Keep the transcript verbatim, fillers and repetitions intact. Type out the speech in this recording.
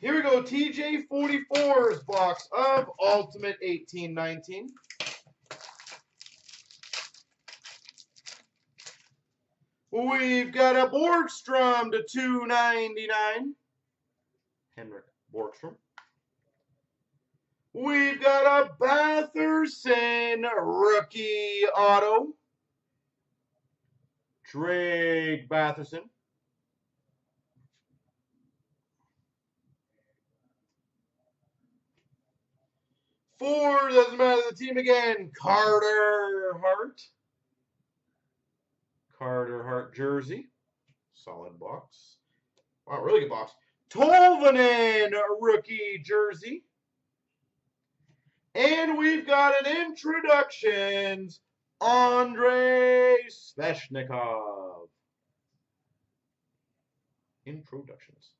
Here we go, T J forty-four's box of Ultimate eighteen nineteen. We've got a Borgstrom to two ninety-nine. Henrik Borgstrom. We've got a Batherson rookie auto. Drake Batherson. Four, doesn't matter the team again, Carter Hart. Carter Hart jersey. Solid box. Wow, really good box. Tolvanen rookie jersey. And we've got an introductions, Andrei Sveshnikov. Introductions.